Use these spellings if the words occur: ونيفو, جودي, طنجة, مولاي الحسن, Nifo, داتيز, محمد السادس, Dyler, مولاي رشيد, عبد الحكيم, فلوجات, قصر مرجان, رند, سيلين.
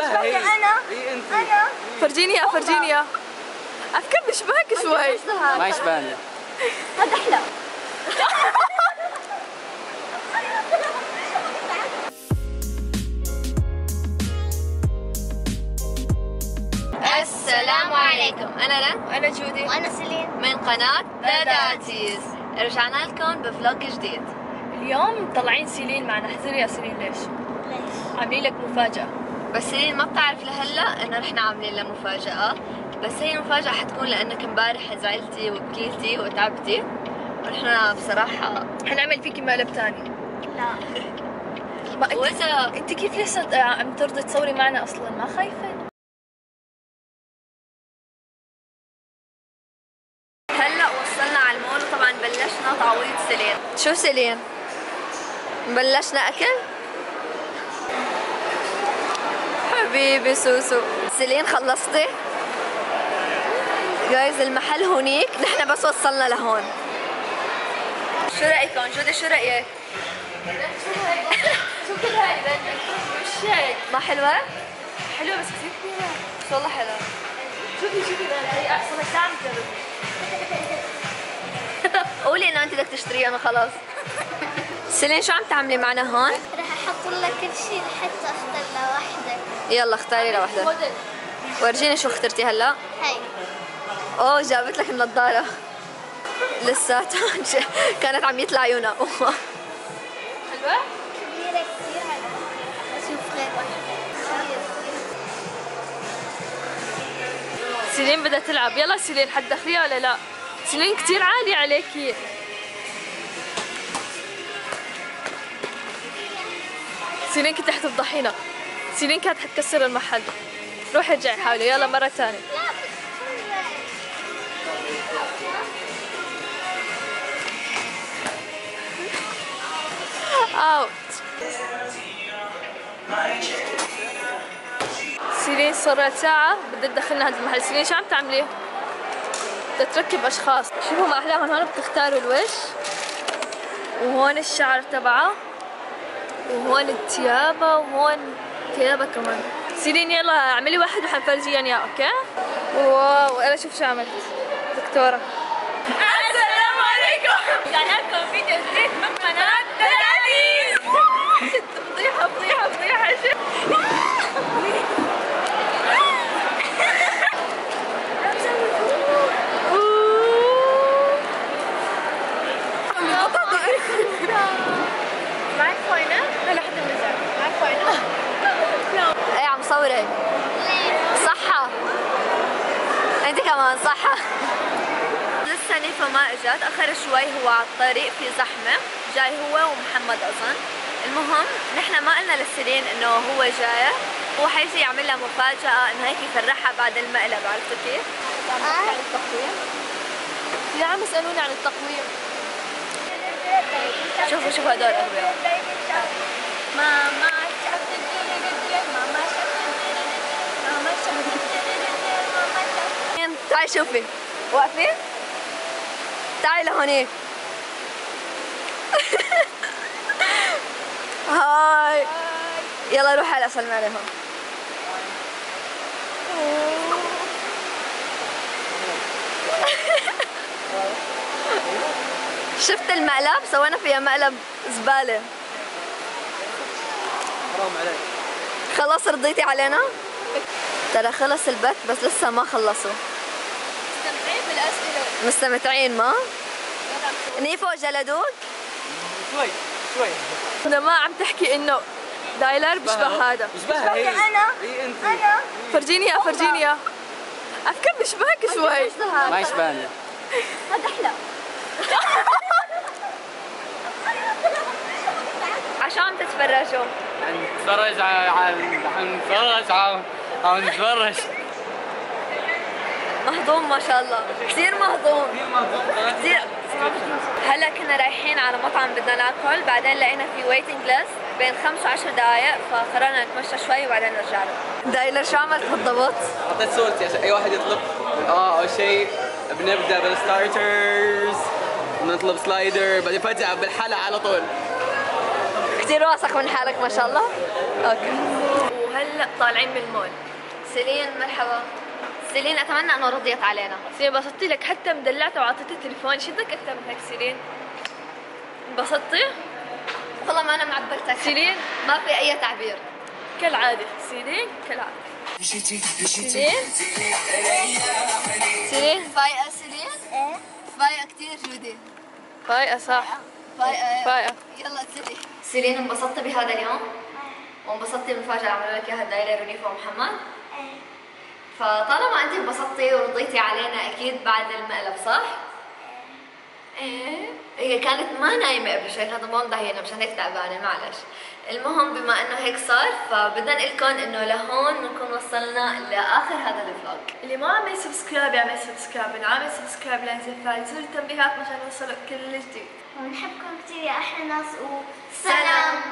شبهها هي. انا فرجيني فرجيني افكر بشبهك شوي. ما يشبهني هذا احلى. السلام عليكم، انا رند وانا جودي وانا سيلين من قناة داتيز. رجعنا لكم بفلوق جديد. اليوم طلعين سيلين معنا. احذري يا سيلين. ليش؟ عاملين لك مفاجأة. بس سيلين ما بتعرف لهلا انه نحن عاملين لها مفاجأة، بس هي المفاجأة حتكون لانك امبارح زعلتي وبكيتي وتعبتي، ونحن بصراحة حنعمل فيكي مقلب ثاني. لا وإذا انت كيف لسه عم ترضي تصوري معنا اصلا؟ ما خايفة؟ بلشنا تعويض سيلين. شو سيلين؟ بلشنا اكل؟ حبيبي سوسو. سيلين خلصتي؟ جايز المحل هونيك، نحن بس وصلنا لهون. شو رايكم؟ جودي شو رايك؟ شو كل هاي مش هيك؟ ما حلوة؟ حلوة بس كثير كبيرة. بس والله حلوة. شوفي هي احسن ساعة مجربة. قولي انه انت بدك تشتريه انا خلاص. سيلين شو عم تعملي معنا هون؟ رح احط لك كل شيء لحتى اختار لوحدك. يلا اختاري لوحدك. ورجيني شو اخترتي هلا؟ هي. اوه جابت لك النظارة. لساتها كانت عم يطلع عيونها. حلوة؟ كبيرة كثير حلوة. اشوف غير واحدة. سيلين بدها تلعب. يلا سيلين حتدخليها ولا لا؟ سيلين كثير عالية عليكي. سيلين كنت رح تفضحينا. سيلين كانت حتكسر المحل. روحي ارجعي حاولي. يلا مرة ثانية. اوت. سيلين صارت ساعة بدها تدخلنا هذا المحل. سيلين شو عم تعملي؟ تركب اشخاص. شوفوا ما احلاهم. هون بتختاروا الوجه، وهون الشعر تبعه، وهون التيابه، وهون تيابه كمان. سيلين يلا اعملي واحد وحنفرجيا اياه. اوكي. واو انا شوف شو عملت دكتوره. السلام عليكم، جعلناكم فيديو جديد من قناه داتيز. فضيحه فضيحه فضيحه. معك فاينة؟ هلا حدا بنزل، معك فاينة؟ ايه عم صوري. صحة. انت كمان صحة. لسه نيفو ما اجت، اخر شوي. هو على الطريق في زحمة، جاي هو ومحمد اظن. المهم نحن ما قلنا لسيلين انه هو جاي، هو حيجي يعمل لها مفاجأة انه هيك يفرحها بعد المقلب، عرفتوا كيف؟ عن التقويم؟ يا عم اسألوني عن التقويم. شوفوا هدول اغبياء. ماما شافت الديري ماما شافت. تعي شوفي واقفين؟ تعي لهونيك. هاي يلا روحي هلا سلمي عليهم. شفت المقلب؟ سوينا فيها مقلب زبالة. حرام عليك. خلص رضيتي علينا؟ ترى خلص البث بس لسه ما خلصوا. مستمتعين بالأسئلة. مستمتعين ما؟ نيفو جلدوك؟ شوي. أنا ما عم تحكي إنه دايلر بشبه هذا. بشبهها هي. أنا. فرجيني أفكر بشبهك شوي. ما يشبهني. هذا أحلى. عشان عم تتفرجوا؟ عم نتفرج. مهضوم ما شاء الله، كثير مهضوم. هلا كنا رايحين على مطعم بدنا ناكل، بعدين لقينا في ويتنج ليست بين 5 و10 دقائق، فقررنا نتمشى شوي وبعدين نرجع له. دايلر شو عملت بالضبط؟ حطيت صورتي عشان اي واحد يطلب او شيء. بنبدا بالستارترز، نطلب سلايدر، بعدين فجأة بالحلقة على طول. كثير واثق من حالك ما شاء الله. اوكي. وهلا طالعين من المول. سيلين مرحبا. سيلين اتمنى انه رضيت علينا. سيلين انبسطتي لك حتى مدلعتها وعطيتها التليفون، شو بدك اكثر من هيك سيلين؟ انبسطتي؟ والله ما انا معبرتك سيلين، ما في اي تعبير. كالعادة سيلين كالعادة. سيلين؟ سيلين فايقة سيلين؟ ايه فايقة كثير جودي. فايقة صح؟ فايقة. يلا ابتدي. سيلين انبسطتي بهذا اليوم؟ وانبسطتي بالمفاجأة اللي عملوا لك اياها دايلر ونيفو ومحمد؟ ايه. فطالما انت انبسطتي ورضيتي علينا اكيد بعد المقلب صح؟ ايه. هي كانت ما نايمة قبل شوي، كانت مو مضهينا مشان هيك تعبانة معلش. المهم بما انه هيك صار فبدنا نقلكم انه لهون بنكون وصلنا لاخر هذا الفلوج. اللي ما عمل سبسكرايب يعمل سبسكرايب، اللي عامل سبسكرايب لازم يفعل زر التنبيهات مشان يوصلك كل جديد. ونحبكم كثير يا احلى ناس وسلام.